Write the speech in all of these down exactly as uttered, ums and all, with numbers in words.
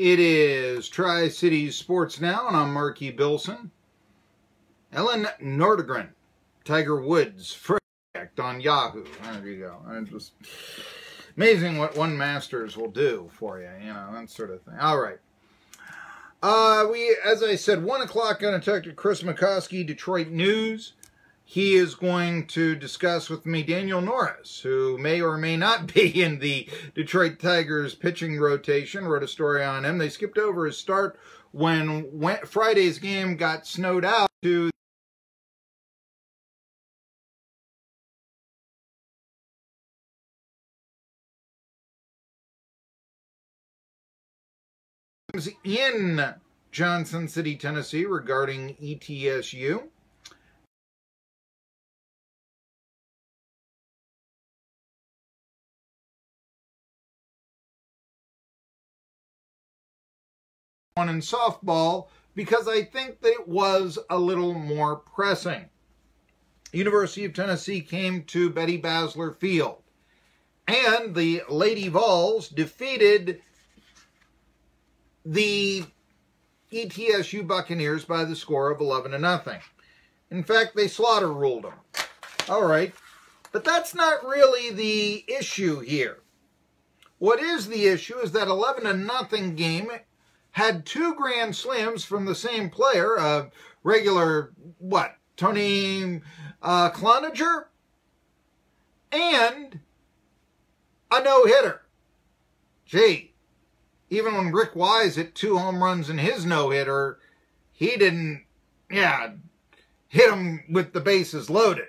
It is Tri-Cities Sports Now, and I'm Marky Bilson. Ellen Nordgren, Tiger Woods, Frick on Yahoo. There you go. I just amazing what one Masters will do for you, you know, that sort of thing. All right. Uh, we, as I said, one o'clock going to talk to Chris McCoskey, Detroit News. He is going to discuss with me Daniel Norris, who may or may not be in the Detroit Tigers pitching rotation. Wrote a story on him. They skipped over his start when went, Friday's game got snowed out to in Johnson City, Tennessee, regarding E T S U. One in softball, because I think that it was a little more pressing. University of Tennessee came to Betty Basler Field, and the Lady Vols defeated the E T S U Buccaneers by the score of eleven to nothing. In fact, they slaughter ruled them. All right. But that's not really the issue here. What is the issue is that eleven to nothing game had two grand slams from the same player, a uh, regular, what, Tony uh, Cloninger, and a no-hitter. Gee. Even when Rick Wise hit two home runs in his no-hitter, he didn't, yeah, hit him with the bases loaded.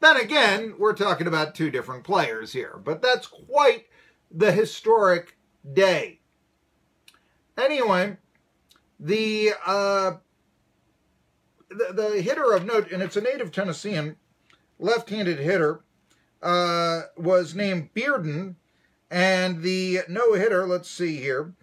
Then again, we're talking about two different players here, but that's quite the historic day. Anyway, the, uh, the, the hitter of note, and it's a native Tennessean, left-handed hitter, uh, was named Bearden. And the no-hitter, let's see here,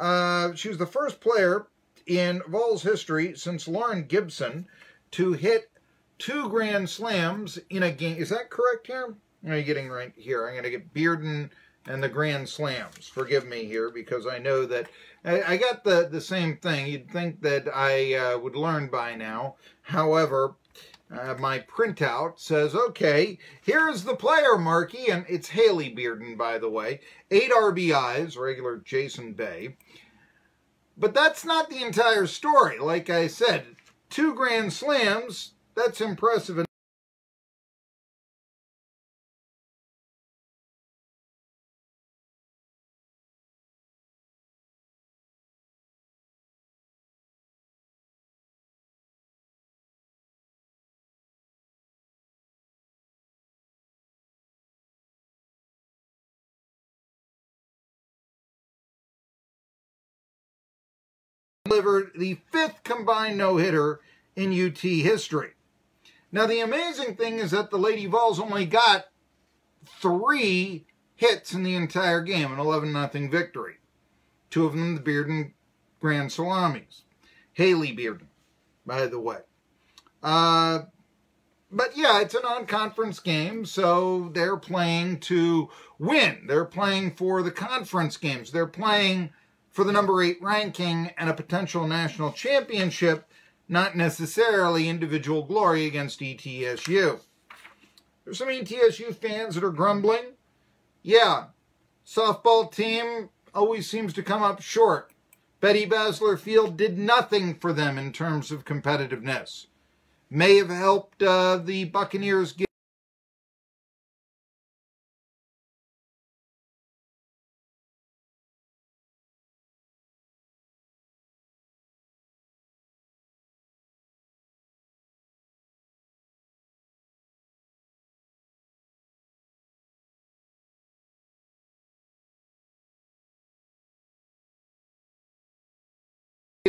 uh, she was the first player in Vols history since Lauren Gibson to hit two grand slams in a game. Is that correct here? What are you getting right here? I'm going to get Bearden and the grand slams. Forgive me here, because I know that I, I got the, the same thing. You'd think that I uh, would learn by now. However, Uh, my printout says, okay, here's the player, Marky, and it's Haley Bearden, by the way. Eight R B Is, regular Jason Bay. But that's not the entire story. Like I said, two grand slams, that's impressive enough. Delivered the fifth combined no-hitter in U T history. Now, the amazing thing is that the Lady Vols only got three hits in the entire game, an eleven nothing victory. Two of them, the Bearden grand salamis. Haley Bearden, by the way. Uh, but, yeah, it's a non-conference game, so they're playing to win. They're playing for the conference games. They're playing for the number eight ranking and a potential national championship, not necessarily individual glory against E T S U. There's some E T S U fans that are grumbling. Yeah, softball team always seems to come up short. Betty Basler Field did nothing for them in terms of competitiveness. May have helped uh, the Buccaneers get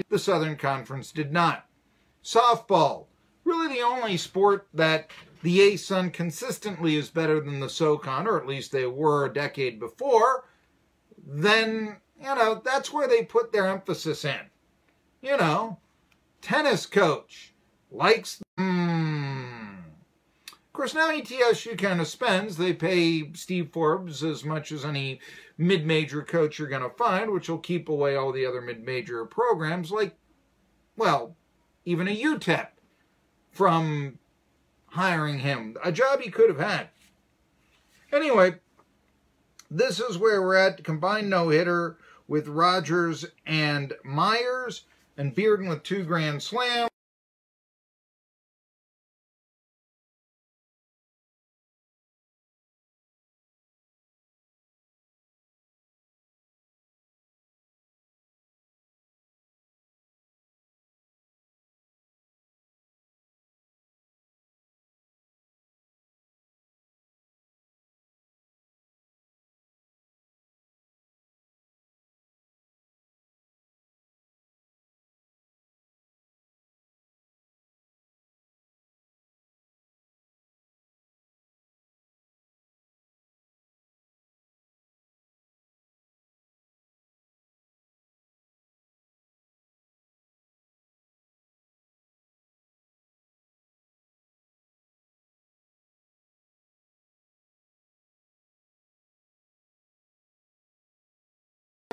the Southern Conference did not. Softball, really the only sport that the A-Sun consistently is better than the SoCon, or at least they were a decade before, then, you know, that's where they put their emphasis in. You know, tennis coach likes... Mm. Of course, now E T S U kind of spends. They pay Steve Forbes as much as any mid-major coach you're going to find, which will keep away all the other mid-major programs like, well, even a U T E P from hiring him. A job he could have had. Anyway, this is where we're at. Combined no-hitter with Rogers and Myers, and Bearden with two grand slams.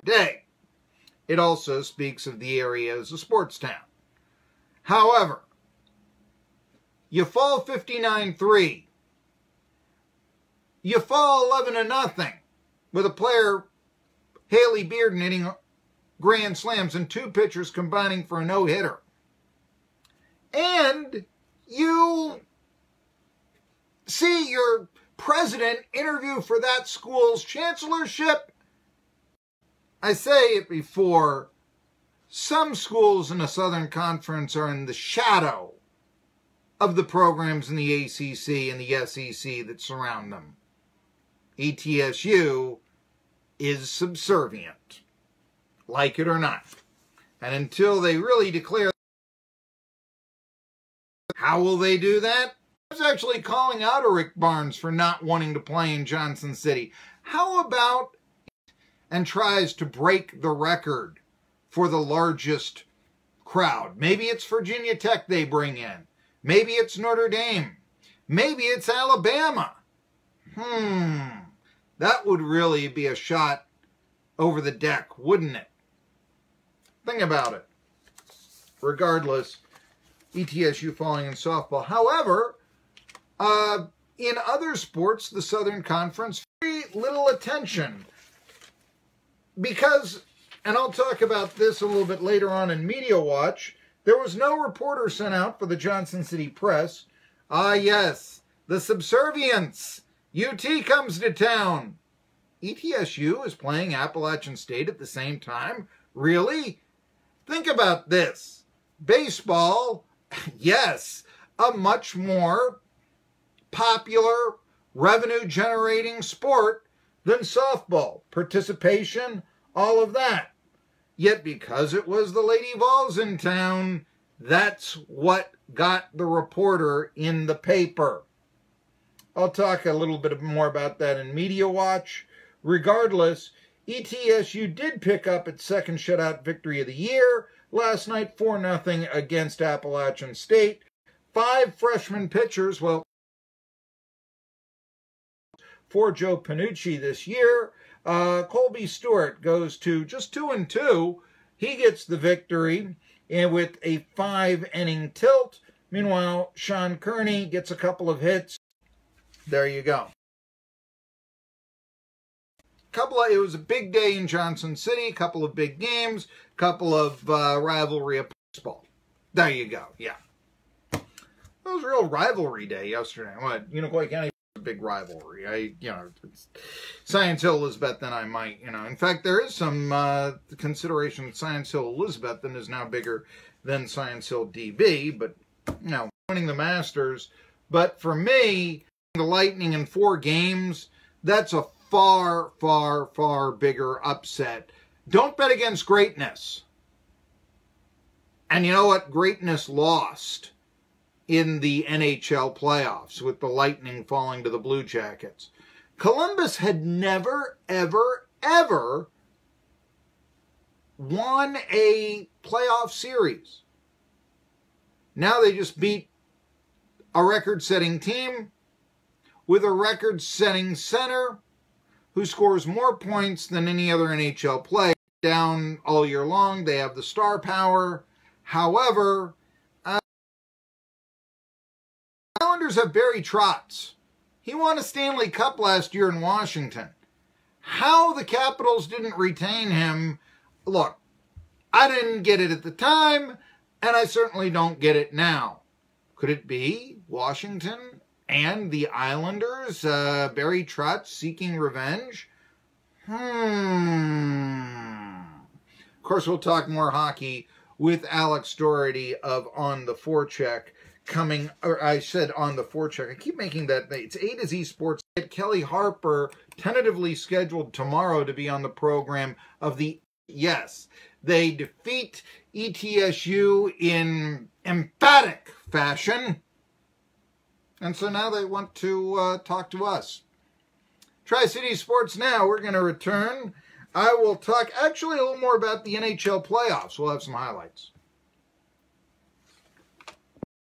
Day. It also speaks of the area as a sports town. However, you fall fifty-nine three. You fall eleven to nothing with a player, Haley Bearden, hitting grand slams and two pitchers combining for a no-hitter. And you see your president interview for that school's chancellorship. I say it before, some schools in the Southern Conference are in the shadow of the programs in the A C C and the S E C that surround them. E T S U is subservient, like it or not. And until they really declare, how will they do that? I was actually calling out a Rick Barnes for not wanting to play in Johnson City. How about and tries to break the record for the largest crowd? Maybe it's Virginia Tech they bring in. Maybe it's Notre Dame. Maybe it's Alabama. Hmm. That would really be a shot over the deck, wouldn't it? Think about it. Regardless, E T S U falling in softball. However, uh, in other sports, the Southern Conference, very little attention. Because, and I'll talk about this a little bit later on in Media Watch, there was no reporter sent out for the Johnson City Press. Ah, yes, the subservience. U T comes to town. E T S U is playing Appalachian State at the same time? Really? Think about this. Baseball, yes, a much more popular revenue-generating sport than softball, participation, all of that. Yet because it was the Lady Vols in town, that's what got the reporter in the paper. I'll talk a little bit more about that in Media Watch. Regardless, E T S U did pick up its second shutout victory of the year last night, four nothing against Appalachian State. Five freshman pitchers, well, for Joe Panucci this year. Uh, Colby Stewart goes to just two and two. He gets the victory and with a five-inning tilt. Meanwhile, Sean Kearney gets a couple of hits. There you go. Couple of, it was a big day in Johnson City. A couple of big games. A couple of uh, rivalry of baseball. There you go. Yeah. That was a real rivalry day yesterday. What, Unicoi County? Big rivalry. I, you know, it's Science Hill, Elizabethton, I might, you know. In fact, there is some uh, consideration that Science Hill, Elizabethton is now bigger than Science Hill D B, but, you know, winning the Masters. But for me, the Lightning in four games, that's a far, far, far bigger upset. Don't bet against greatness. And you know what? Greatness lost in the N H L playoffs with the Lightning falling to the Blue Jackets. Columbus had never, ever, ever won a playoff series. Now they just beat a record-setting team with a record-setting center who scores more points than any other N H L player. Down all year long, they have the star power. However, uh, the Islanders have Barry Trotz. He won a Stanley Cup last year in Washington. How the Capitals didn't retain him, look, I didn't get it at the time, and I certainly don't get it now. Could it be Washington and the Islanders, uh, Barry Trotz seeking revenge? Hmm. Of course, we'll talk more hockey with Alex Doherty of On the Forecheck coming, or I said On the Forecheck. I keep making that. It's A to Z Sports. Kelly Harper tentatively scheduled tomorrow to be on the program of the, yes, they defeat E T S U in emphatic fashion. And so now they want to uh, talk to us. Tri-City Sports Now, we're going to return. I will talk actually a little more about the N H L playoffs. We'll have some highlights.